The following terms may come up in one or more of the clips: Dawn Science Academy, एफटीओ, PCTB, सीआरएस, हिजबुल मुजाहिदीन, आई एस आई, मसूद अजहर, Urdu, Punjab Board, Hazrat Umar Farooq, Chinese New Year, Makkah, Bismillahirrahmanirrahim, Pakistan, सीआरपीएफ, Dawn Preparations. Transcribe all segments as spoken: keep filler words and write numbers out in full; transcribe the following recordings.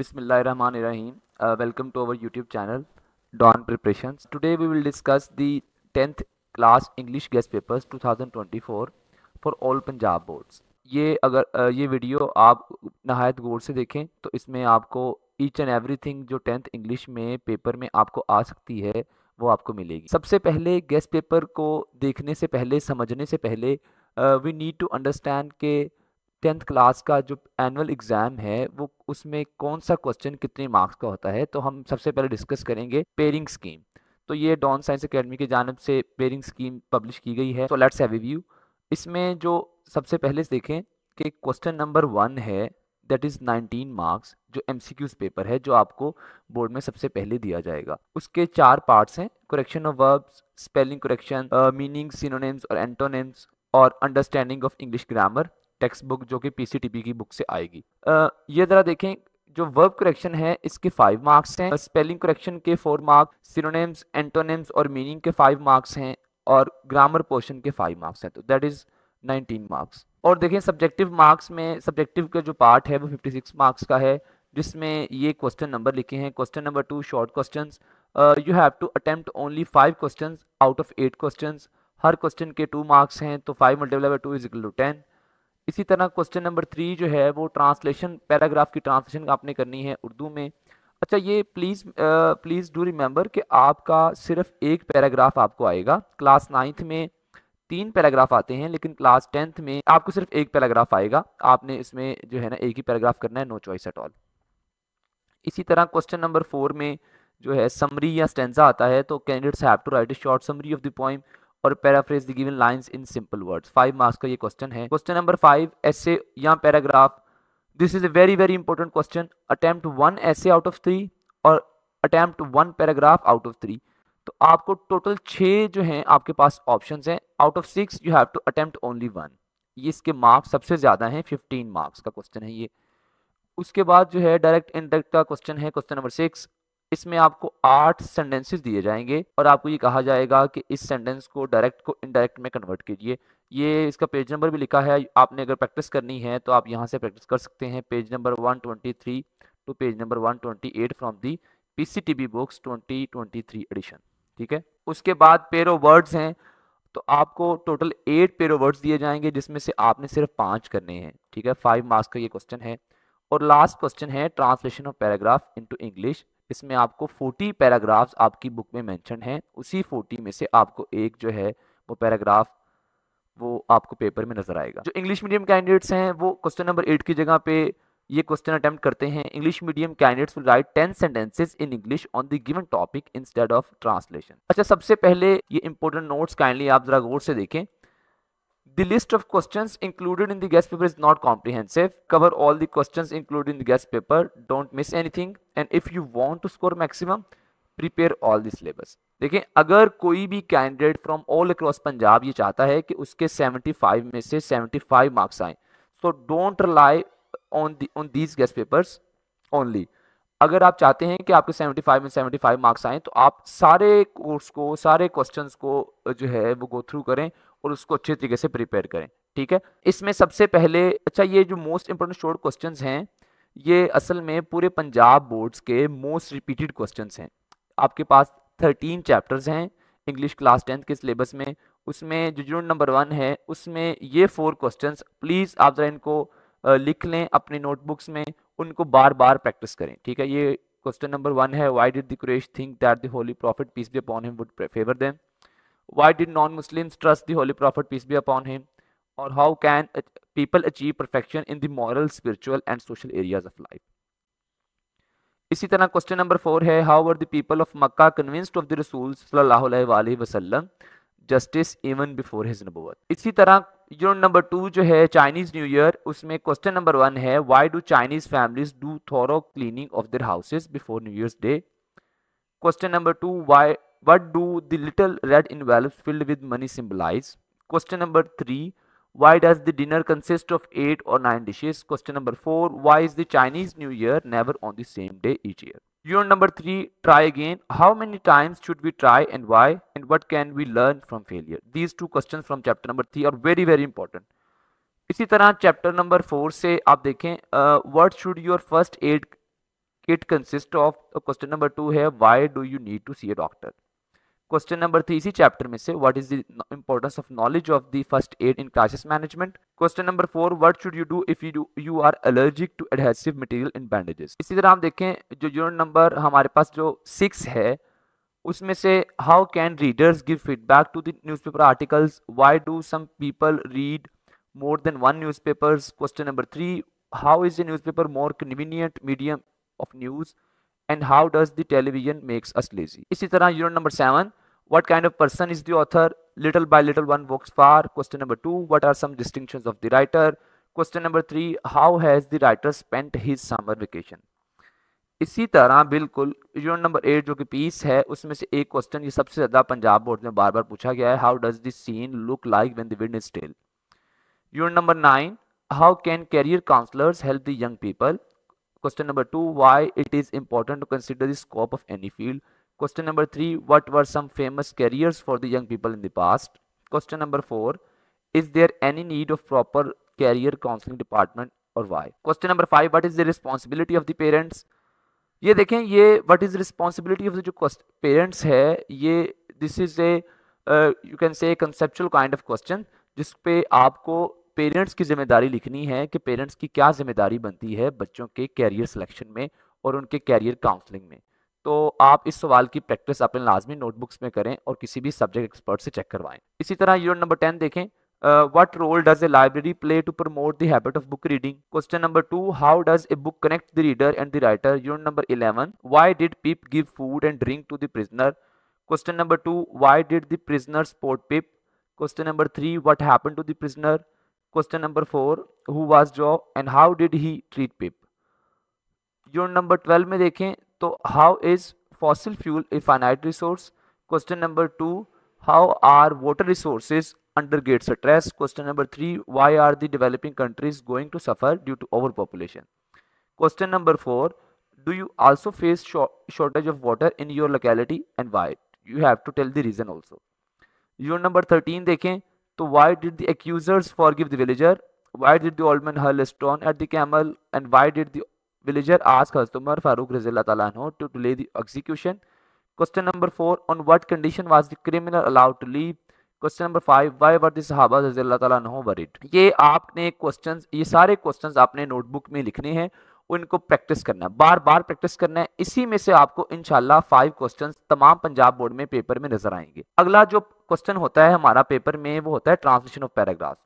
Bismillahirrahmanirrahim. Uh, welcome to our YouTube channel, Dawn Preparation. Today we will discuss the tenth class English guest papers twenty twenty-four for all Punjab boards. ये अगर uh, ये video आप नहायत गौर से देखें तो इसमें आपको each and everything जो tenth English में पेपर में आपको आ सकती है वो आपको मिलेगी। सबसे पहले guest paper को देखने से पहले, समझने से पहले uh, we need to understand के टेंथ क्लास का जो एनुअल एग्ज़ाम है वो उसमें कौन सा क्वेश्चन कितने मार्क्स का होता है। तो हम सबसे पहले डिस्कस करेंगे पेयरिंग स्कीम। तो ये डॉन साइंस एकेडमी की जानब से पेयरिंग स्कीम पब्लिश की गई है। So let's have review. इसमें जो सबसे पहले देखें कि क्वेश्चन नंबर वन है, दैट इज़ नाइनटीन मार्क्स, जो एम सी क्यूज़ पेपर है जो आपको बोर्ड में सबसे पहले दिया जाएगा। उसके चार पार्ट्स हैं, correction of verbs, spelling correction, meaning, synonyms और एंटोनिम्स, और understanding of English grammar, text book जो कि पीसीटीबी की बुक से आएगी। uh, ये ज़रा देखें, जो वर्ब करेक्शन है इसके फाइव मार्क्स हैं, स्पेलिंग करेक्शन के फोर मार्क्स, सिनोनिम्स, एंटोनिम्स और मीनिंग के फाइव मार्क्स हैं, और ग्रामर पोर्शन के फाइव मार्क्स हैं। तो दैट इज़ नाइनटीन मार्क्स। और देखें सब्जेक्टिव मार्क्स में, सब्जेक्टिव का जो पार्ट है वो फिफ्टी सिक्स मार्क्स का है, जिसमें ये क्वेश्चन नंबर लिखे हैं। Question number two short question, you have to attempt only five question out of eight question, हर क्वेश्चन के टू मार्क्स हैं, तो five multiply by two is equal to ten. इसी तरह क्वेश्चन नंबर थ्री जो है वो ट्रांसलेशन, पैराग्राफ की ट्रांसलेशन आपने करनी है उर्दू में। अच्छा, ये प्लीज़ प्लीज़ डू रिमेंबर कि आपका सिर्फ एक पैराग्राफ आपको आएगा। क्लास नाइन्थ में तीन पैराग्राफ आते हैं, लेकिन क्लास टेंथ में आपको सिर्फ एक पैराग्राफ आएगा। आपने इसमें जो है ना एक ही पैराग्राफ करना है, नो चॉइस एट ऑल। इसी तरह क्वेश्चन नंबर फोर में जो है समरी या स्टेंजा आता है, तो candidates have to write a short summary of the poem और paraphrase the given lines in simple words. Five marks का ये क्वेश्चन है। क्वेश्चन नंबर फाइव, एसे या paragraph, this is a very very important question. Attempt one essay out of three और attempt one paragraph out of three. तो आपको total छः जो हैं आपके पास ऑप्शंस हैं, out of six you have to attempt only one. ये इसके मार्क्स सबसे ज़्यादा हैं, फिफ्टीन मार्क्स का क्वेश्चन है ये। उसके बाद जो है डायरेक्ट इनडायरेक्ट का क्वेश्चन है, क्वेश्चन नंबर सिक्स। इसमें आपको आठ सेंटेंसेस दिए जाएंगे और आपको ये कहा जाएगा कि इस सेंटेंस को डायरेक्ट को इनडायरेक्ट में कन्वर्ट कीजिए। ये इसका पेज नंबर भी लिखा है, आपने अगर प्रैक्टिस करनी है तो आप यहाँ से प्रैक्टिस कर सकते हैं। Page number one twenty three to page number one twenty eight from the PCTB books twenty twenty three edition, ठीक है। उसके बाद पेरो वर्ड्स हैं, तो आपको टोटल एट पेरो वर्ड्स दिए जाएंगे, जिसमें से आपने सिर्फ पाँच करने हैं, ठीक है। फाइव मार्क्स का ये क्वेश्चन है। और लास्ट क्वेश्चन है translation of paragraph into English. इसमें आपको चालीस पैराग्राफ्स आपकी बुक में मेंशन हैं, उसी चालीस में से आपको एक जो है वो पैराग्राफ वो आपको पेपर में नजर आएगा। जो इंग्लिश मीडियम कैंडिडेट्स हैं वो क्वेश्चन नंबर एट की जगह पे ये क्वेश्चन अटैम्प्ट करते हैं। English medium candidates will write ten sentences in English on the given topic instead of translation. अच्छा, सबसे पहले ये इंपॉर्टेंट नोट्स काइंडली आप जरा गौर से देखें। The list of questions included in the guest paper is not comprehensive. Cover all the questions included in the guest paper. Don't miss anything. And if you want to score maximum, prepare all the syllabus. देखें, अगर कोई भी candidate from all across Punjab ये चाहता है कि उसके पचहत्तर में से पचहत्तर मार्क्स आएँ, so don't rely on the on these guest papers only. अगर आप चाहते हैं कि आपके पचहत्तर में पचहत्तर मार्क्स आएँ, तो आप सारे कोर्स को, सारे क्वेश्चंस को जो है वो गो थ्रू करें और उसको अच्छे तरीके से प्रिपेयर करें, ठीक है। इसमें सबसे पहले, अच्छा, ये जो मोस्ट इंपॉर्टेंट शॉर्ट क्वेश्चंस हैं ये असल में पूरे पंजाब बोर्ड्स के मोस्ट रिपीटेड क्वेश्चंस हैं। आपके पास थर्टीन चैप्टर्स हैं इंग्लिश क्लास टेंथ के सिलेबस में। उसमें जो यूनिट नंबर वन है उसमें ये फोर क्वेश्चंस, प्लीज़ आप जरा इनको लिख लें अपने नोटबुक्स में, उनको बार बार प्रैक्टिस करें, ठीक है। ये क्वेश्चन नंबर वन है, why did the Quraish think that the holy prophet peace be upon him would favour them? Why did non-Muslims trust the Holy Prophet peace be upon him? Or how can people achieve perfection in the moral, spiritual and social areas of life? इसी तरह question number four है, how were the people of Makkah convinced of the Rasul sallallahu alaihi wasallam justice even before his nubuwwat? इसी तरह unit number two जो है Chinese New Year, उसमें question number one है, why do Chinese families do thorough cleaning of their houses before New Year's Day? Question number two, why What do the little red envelopes filled with money symbolize? Question number three, why does the dinner consist of eight or nine dishes? Question number four, why is the Chinese New Year never on the same day each year? Unit number three, try again. How many times should we try and why? And what can we learn from failure? These two questions from chapter number three are very very important. इसी तरह chapter number four से आप देखें, uh, what should your first aid it consist of. Question number two है why do you need to see a doctor. Question number three इसी chapter में से what is the importance of knowledge of the first aid in crisis management. Question number four what should you do if you you are allergic to adhesive material in bandages. इसी तरह हम देखें जो unit number हमारे पास जो six है उसमें से how can readers give feedback to the newspaper articles, why do some people read more than one newspapers. Question number three how is the newspaper more convenient medium of news and how does the television makes us lazy. इसी तरह unit number seven what kind of person is the author, little by little one works far. Question number two what are some distinctions of the writer. Question number three how has the writer spent his summer vacation. इसी तरह बिल्कुल unit number eight जो कि piece है उसमें से एक question ये सबसे ज़्यादा पंजाब बोर्ड में बार बार पूछा गया है, how does this scene look like when the wind is tell. Unit number nine how can career counsellors help the young people. Question number two why it is important to consider the scope of any field. Question number three what were some famous careers for the young people in the past. Question number four is there any need of proper career counselling department और why. Question number five what is the responsibility of the parents. ये देखें ये what is responsibility of the जो parents है ये this is a you can say conceptual kind of question जिस पे आपको पेरेंट्स की जिम्मेदारी लिखनी है कि पेरेंट्स की क्या जिम्मेदारी बनती है बच्चों के कैरियर सिलेक्शन में और उनके कैरियर काउंसलिंग में। तो आप इस सवाल की प्रैक्टिस अपने लाजमी नोटबुक्स में करें और किसी भी सब्जेक्ट एक्सपर्ट से चेक करवाएं। इसी तरह यूनिट नंबर टेन देखें what role does a library play to promote the habit of book reading. Question number two how does a book connect the reader and the writer. Unit number eleven why did Pip give food and drink to the prisoner. Question number two why did the prisoner support Pip. Question number three what happened to the prisoner. Question number four who was jaw and how did he treat Pip. Unit number twelve में देखें तो how is fossil fuel a finite resource. Question number two how are water resources under great stress. Question number three, why are the developing countries going to suffer due to overpopulation? Question number four, do you also face short shortage of water in your locality and why? You have to tell the reason also. Your number thirteen देखें तो why did the accusers forgive the villager? Why did the old man hurl a stone at the camel? And why did the villager ask Hazrat Umar Farooq radhiyallahu ta'ala anhu to delay the execution? Question number four, on what condition was the criminal allowed to leave? Question number five why were the सहाबा रज़ियल्लाहु तआला अन्हुम worried. ये आपने questions ये सारे questions आपने notebook में लिखने हैं, उनको प्रैक्टिस करना है, बार बार प्रैक्टिस करना है। इसी में से आपको इंशाल्लाह फाइव क्वेश्चंस तमाम पंजाब बोर्ड में पेपर में नजर आएंगे। अगला जो क्वेश्चन होता है हमारा पेपर में वो होता है ट्रांसलेशन ऑफ पैराग्राफ।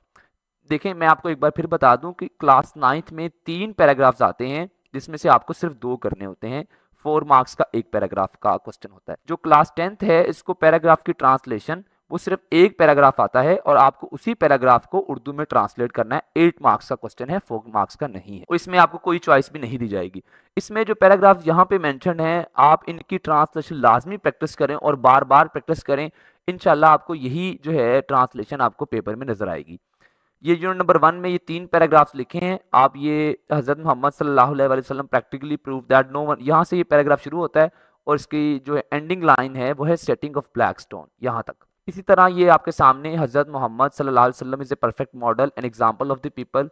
देखें मैं आपको एक बार फिर बता दूं कि क्लास नाइन्थ में तीन पैराग्राफ्स आते हैं जिसमें से आपको सिर्फ दो करने होते हैं, फोर मार्क्स का एक पैराग्राफ का क्वेश्चन होता है। जो क्लास टेंथ है इसको पैराग्राफ की ट्रांसलेशन वो सिर्फ एक पैराग्राफ आता है और आपको उसी पैराग्राफ को उर्दू में ट्रांसलेट करना है। एट मार्क्स का क्वेश्चन है, फोर मार्क्स का नहीं है और इसमें आपको कोई चॉइस भी नहीं दी जाएगी। इसमें जो पैराग्राफ यहाँ पे मेंशन है आप इनकी ट्रांसलेशन लाजमी प्रैक्टिस करें और बार बार प्रैक्टिस करें, इंशाल्लाह आपको यही जो है ट्रांसलेशन आपको पेपर में नजर आएगी। ये यूनिट नंबर वन में ये तीन पैराग्राफ्स लिखे हैं आप, ये हजरत मोहम्मद सल्लल्लाहु अलैहि वसल्लम practically prove that no one, यहाँ से ये पैराग्राफ शुरू होता है और इसकी जो है एंडिंग लाइन है वो है सेटिंग ऑफ ब्लैक स्टोन, यहाँ तक। इसी तरह ये आपके सामने हजरत मोहम्मद सल्लल्लाहु अलैहि वसल्लम is a perfect model and example of the people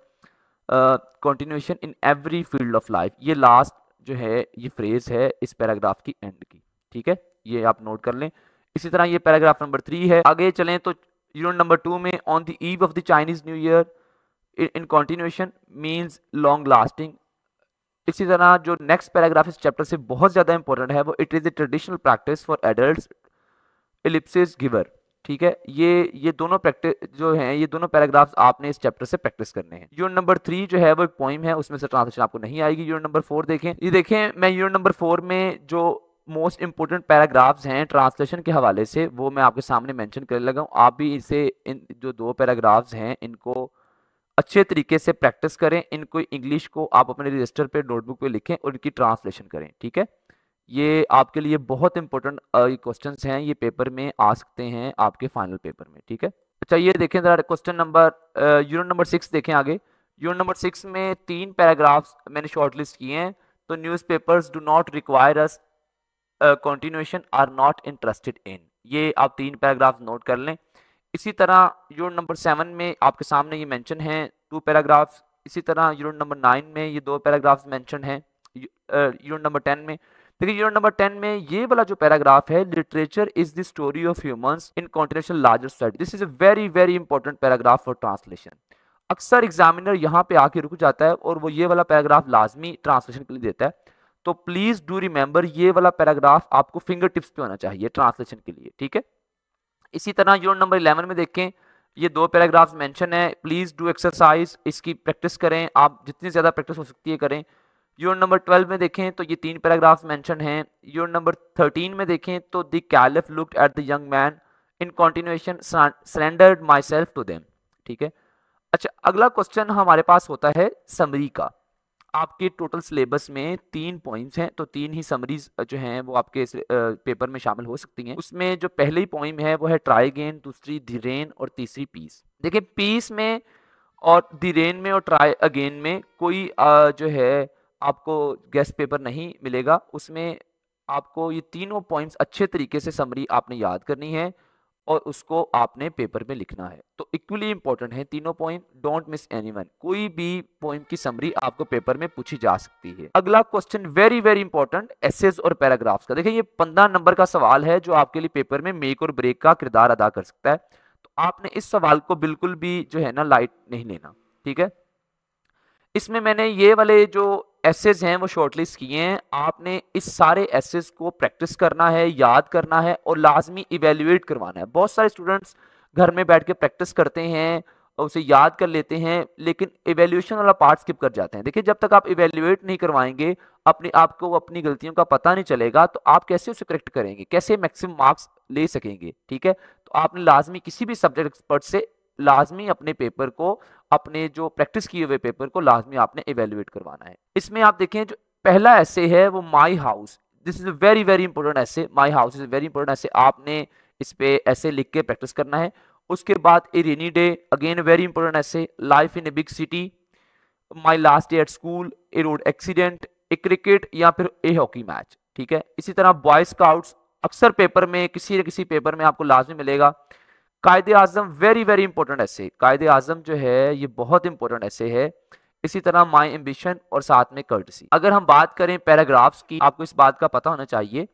continuation in every field of life. ये लास्ट जो है ये फ्रेज है इस पैराग्राफ की एंड की, ठीक है, ये आप नोट कर लें। इसी तरह ये पैराग्राफ नंबर थ्री है। आगे चलें तो यूनिट नंबर टू में on the eve of the Chinese New Year in continuation means long lasting. इसी तरह जो नेक्स्ट पैराग्राफ इस चैप्टर से बहुत ज़्यादा इंपॉर्टेंट है वो it is a traditional practice for adult ellipsis giver, ठीक है। ये ये दोनों प्रैक्टिस जो हैं ये दोनों पैराग्राफ्स आपने इस चैप्टर से प्रैक्टिस करने हैं। यूनिट नंबर थ्री जो है वो एक पोइम है, उसमें से ट्रांसलेशन आपको नहीं आएगी। यूनिट नंबर फोर देखें, ये देखें मैं यूनिट नंबर फोर में जो मोस्ट इंपॉर्टेंट पैराग्राफ्स हैं ट्रांसलेशन के हवाले से वो मैं आपके सामने मेंशन करने लगा हूँ। आप भी इसे इन जो दो पैराग्राफ्स हैं इनको अच्छे तरीके से प्रैक्टिस करें, इनको इंग्लिश को आप अपने रजिस्टर पर नोटबुक पर लिखें और इनकी ट्रांसलेशन करें, ठीक है। ये आपके लिए बहुत इंपॉर्टेंट क्वेश्चंस हैं, ये पेपर में आ सकते हैं आपके फाइनल पेपर में, ठीक है। अच्छा ये देखें जरा question number unit number six देखें आगे। यूनिट नंबर सिक्स में तीन पैराग्राफ्स मैंने शॉर्टलिस्ट किए हैं। तो newspapers do not require us continuation are not interested in, ये आप तीन पैराग्राफ नोट कर लें। इसी तरह यूनिट नंबर सेवन में आपके सामने ये मैंशन है टू पैराग्राफ्स। इसी तरह यूनिट नंबर नाइन में ये दो पैराग्राफ्स मैंशन हैं। यूनिट नंबर टेन में। देखिए यूनिट नंबर टेन में ये वाला जो पैराग्राफ है, literature is the story of humans in continental larger society, this is a very very important paragraph for translation. अक्सर एग्जामिनर यहाँ पे आके रुक जाता है और वो ये वाला पैराग्राफ लाजमी ट्रांसलेशन के लिए देता है, तो प्लीज डू रिमेंबर ये वाला पैराग्राफ आपको फिंगर टिप्स पे होना चाहिए ट्रांसलेशन के लिए, ठीक है। इसी तरह यूनिट नंबर इलेवन में देखें, ये दो पैराग्राफ्स मेंशन है, प्लीज डू एक्सरसाइज, इसकी प्रैक्टिस करें, आप जितनी ज्यादा प्रैक्टिस हो सकती है करें। यूनिट नंबर ट्वेल्व में देखें तो ये तीन पैराग्राफ्स मेंशन हैं। यूनिट नंबर थर्टीन में देखें तो the caliph looked at the young man in continuation surrendered myself to them, ठीक है। अच्छा, अगला क्वेश्चन हमारे पास होता है समरी का। आपके टोटल सिलेबस में तीन पॉइंट्स हैं, तो तीन ही समरीज जो हैं वो आपके पेपर में शामिल हो सकती हैं। उसमें जो पहली पॉइंट है वो है ट्राई अगेन, दूसरी द रेन और तीसरी पीस। देखिए पीस में और द रेन में और ट्राई अगेन में कोई जो है आपको गेस्ट पेपर नहीं मिलेगा, उसमें आपको ये तीनों पॉइंट्स अच्छे तरीके से समरी आपने याद करनी है और उसको आपने पेपर में लिखना है। तो इक्वली इंपॉर्टेंट है तीनों पॉइंट, डोंट मिस एनीवन, कोई भी पॉइंट की समरी आपको पेपर में पूछी जा सकती है। अगला question very very important, essays और पैराग्राफ्स का। देखिए ये पंद्रह नंबर का सवाल है जो आपके लिए पेपर में मेक और ब्रेक का किरदार अदा कर सकता है, तो आपने इस सवाल को बिल्कुल भी जो है ना लाइट नहीं लेना, ठीक है। इसमें मैंने ये वाले जो एसेज हैं वो शॉर्टलिस्ट किए हैं, आपने इस सारे एसेज को प्रैक्टिस करना है, याद करना है और लाजमी इवेल्युएट करवाना है। बहुत सारे स्टूडेंट्स घर में बैठ के प्रैक्टिस करते हैं, उसे याद कर लेते हैं, लेकिन इवेल्यूएशन वाला पार्ट स्किप कर जाते हैं। देखिए जब तक आप इवेल्युएट नहीं करवाएंगे, अपने आपको अपनी गलतियों का पता नहीं चलेगा, तो आप कैसे उसे करेक्ट करेंगे, कैसे मैक्सिमम मार्क्स ले सकेंगे, ठीक है। तो आपने लाजमी किसी भी सब्जेक्ट एक्सपर्ट से लाजमी अपने पेपर को, अपने जो प्रैक्टिस किए हुए पेपर को लाजमी आपने इवेल्युएट करवाना है। इसमें आप देखें जो पहला ऐसे है वो my house, this is a very very important essay, my house is very important essay, आपने इस पे ऐसे लिख के प्रैक्टिस करना है। उसके बाद a rainy day, again very important essay, life in a big city, my last day at school, a road accident, a cricket या फिर ए हॉकी मैच, ठीक है। इसी तरह बॉय स्काउट्स, अक्सर पेपर में किसी न किसी पेपर में आपको लाजमी मिलेगा। कायदे आजम वेरी वेरी इंपॉर्टेंट ऐसे, कायदे आजम जो है ये बहुत इंपॉर्टेंट ऐसे है। इसी तरह माई एम्बिशन और साथ में कर्टसी। अगर हम बात करें पैराग्राफ्स की, आपको इस बात का पता होना चाहिए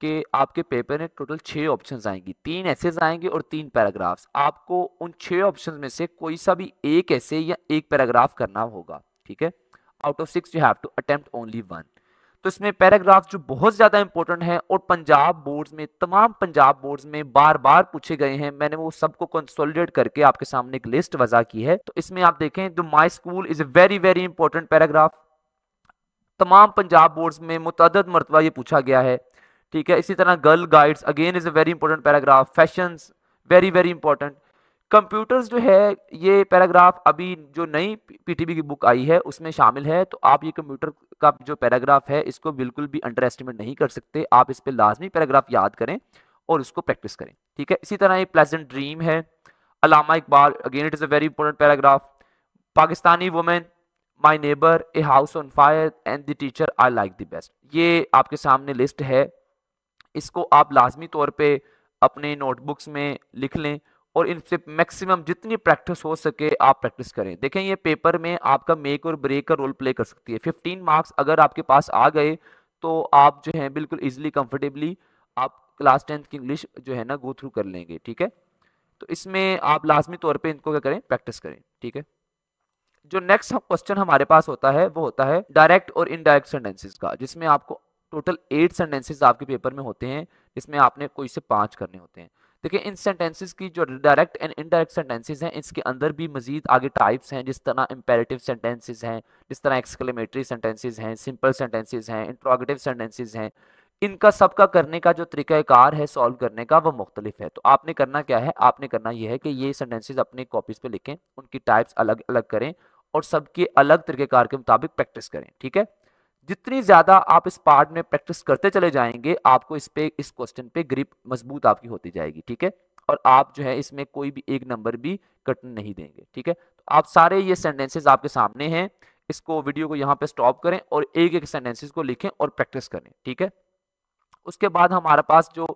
कि आपके पेपर में टोटल छः ऑप्शंस आएंगी, तीन ऐसेज आएंगे और तीन पैराग्राफ्स। आपको उन छः ऑप्शंस में से कोई सा भी एक ऐसे या एक पैराग्राफ करना होगा, ठीक है। Out of six you have to attempt only one. तो इसमें पैराग्राफ जो बहुत ज़्यादा इंपॉर्टेंट है और पंजाब बोर्ड्स में, तमाम पंजाब बोर्ड्स में बार बार पूछे गए हैं, मैंने वो सबको कंसोलिडेट करके आपके सामने एक लिस्ट वज़ा की है। तो इसमें आप देखें तो my school is a very very important paragraph, तमाम पंजाब बोर्ड्स में मुतअद्दद मरतबा ये पूछा गया है, ठीक है। इसी तरह girl guides again is a very important paragraph, fashions very very important. Computers जो है ये पैराग्राफ अभी जो नई पीटीबी की बुक आई है उसमें शामिल है, तो आप ये कंप्यूटर का जो पैराग्राफ है इसको बिल्कुल भी अंडर एस्टिमेट नहीं कर सकते, आप इस पे लाजमी पैराग्राफ याद करें और उसको प्रैक्टिस करें, ठीक है। इसी तरह ये प्लेजेंट ड्रीम है, Allama Iqbal again it is a very important paragraph, Pakistani women, my neighbour, a house on fire and the teacher I like the best. ये आपके सामने लिस्ट है, इसको आप लाजमी तौर पर अपने नोटबुक्स में लिख लें और इनसे मैक्सिमम जितनी प्रैक्टिस हो सके आप प्रैक्टिस करें। देखें ये पेपर में आपका मेक और ब्रेक का रोल प्ले कर सकती है। फिफ्टीन मार्क्स अगर आपके पास आ गए तो आप जो है बिल्कुल इजीली कंफर्टेबली आप क्लास टेंथ की इंग्लिश जो है ना गो थ्रू कर लेंगे, ठीक है। तो इसमें आप लाजमी तौर पे इनको क्या करें, प्रैक्टिस करें, ठीक है। जो नेक्स्ट क्वेश्चन हमारे पास होता है वो होता है डायरेक्ट और इनडायरेक्ट सेंटेंसेज का, जिसमें आपको टोटल एट सेंटेंसेज आपके पेपर में होते हैं, जिसमें आपने कोई से पाँच करने होते हैं। देखिए इन सेंटेंसेस की जो डायरेक्ट एंड इनडायरेक्ट सेंटेंसेस हैं, इसके अंदर भी मजीद आगे टाइप्स हैं, जिस तरह इंपेरेटिव सेंटेंसेस हैं, जिस तरह एक्सक्लेमेटरी सेंटेंसेस हैं, सिंपल सेंटेंसेस हैं, इंट्रोगेटिव सेंटेंसेस हैं, इनका सबका करने का जो तरीक़ाकार है सॉल्व करने का वो मुख्तलिफ है। तो आपने करना क्या है, आपने करना यह है कि ये सेंटेंसेस अपने कॉपीज पर लिखें, उनकी टाइप्स अलग अलग करें और सबके अलग तरीक़ाकार के मुताबिक प्रैक्टिस करें, ठीक है। जितनी ज़्यादा आप इस पार्ट में प्रैक्टिस करते चले जाएंगे, आपको इस पे इस क्वेश्चन पे ग्रिप मजबूत आपकी होती जाएगी, ठीक है। और आप जो है इसमें कोई भी एक नंबर भी कटने नहीं देंगे, ठीक है। तो आप सारे ये सेंटेंसेस आपके सामने हैं, इसको वीडियो को यहाँ पे स्टॉप करें और एक एक सेंटेंसेस को लिखें और प्रैक्टिस करें, ठीक है। उसके बाद हमारे पास जो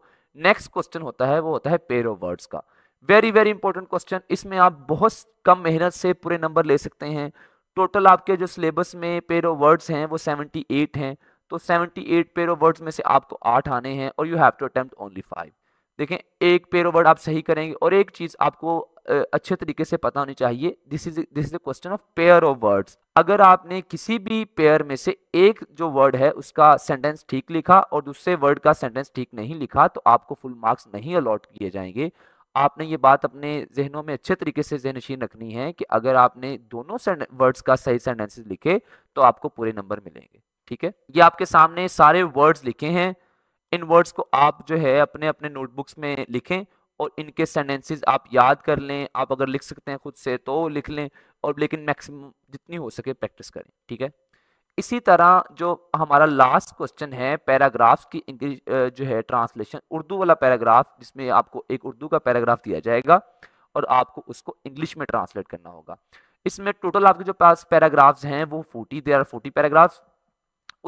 नेक्स्ट क्वेश्चन होता है वो होता है पेयर ऑफ वर्ड्स का, वेरी वेरी इंपॉर्टेंट क्वेश्चन। इसमें आप बहुत कम मेहनत से पूरे नंबर ले सकते हैं, टोटल आपके जो सिलेबस में पेयर ऑफ वर्ड्स हैं वो अठहत्तर हैं, तो अठहत्तर पेयर ऑफ वर्ड्स में से आपको आठ आने हैं और you have to attempt only five. देखें, एक पेयर ऑफ वर्ड आप सही करेंगे और एक चीज़ आपको अच्छे तरीके से पता होनी चाहिए, this is this is a question of pair of words. अगर आपने किसी भी पेयर में से एक जो वर्ड है उसका सेंटेंस ठीक लिखा और दूसरे वर्ड का सेंटेंस ठीक नहीं लिखा तो आपको फुल मार्क्स नहीं अलॉट किए जाएंगे। आपने ये बात अपने जहनों में अच्छे तरीके से जहनशीन रखनी है कि अगर आपने दोनों वर्ड्स का सही सेंटेंसेस लिखे तो आपको पूरे नंबर मिलेंगे। ठीक है, ये आपके सामने सारे वर्ड्स लिखे हैं, इन वर्ड्स को आप जो है अपने अपने नोटबुक्स में लिखें और इनके सेंटेंसेस आप याद कर लें। आप अगर लिख सकते हैं खुद से तो लिख लें, और लेकिन मैक्सिमम जितनी हो सके प्रैक्टिस करें। ठीक है, इसी तरह जो हमारा लास्ट क्वेश्चन है पैराग्राफ्स की इंग्लिश जो है ट्रांसलेशन, उर्दू वाला पैराग्राफ, जिसमें आपको एक उर्दू का पैराग्राफ दिया जाएगा और आपको उसको इंग्लिश में ट्रांसलेट करना होगा। इसमें टोटल आपके जो पास पैराग्राफ्स हैं वो forty, there are forty paragraphs.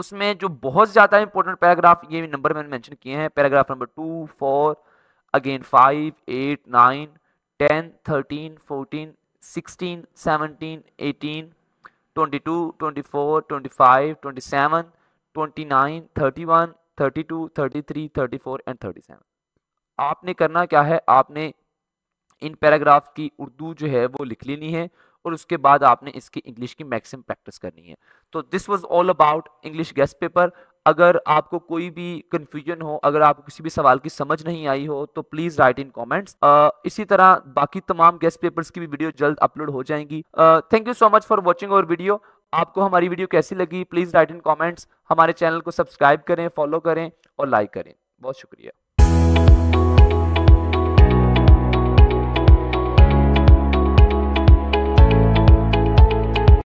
उसमें जो बहुत ज़्यादा इंपॉर्टेंट पैराग्राफ ये नंबर मैंने मेंशन किए हैं, paragraph number two, four, again five, eight, nine, ten, thirteen, fourteen, sixteen, seventeen, eighteen, twenty two, twenty four, twenty five, twenty seven, twenty nine, thirty one, thirty two, thirty three, thirty four and thirty seven. आपने करना क्या है, आपने in paragraph की उर्दू जो है वो लिख लेनी है और उसके बाद आपने इसकी इंग्लिश की मैक्सिमम प्रैक्टिस करनी है। तो this was all about English guess paper. अगर आपको कोई भी कन्फ्यूजन हो, अगर आपको किसी भी सवाल की समझ नहीं आई हो तो प्लीज़ राइट इन कमेंट्स। इसी तरह बाकी तमाम गेस्ट पेपर्स की भी वीडियो जल्द अपलोड हो जाएंगी। Thank you so much for watching our video. आपको हमारी वीडियो कैसी लगी प्लीज़ राइट इन कमेंट्स। हमारे चैनल को सब्सक्राइब करें, फॉलो करें और लाइक करें। बहुत शुक्रिया।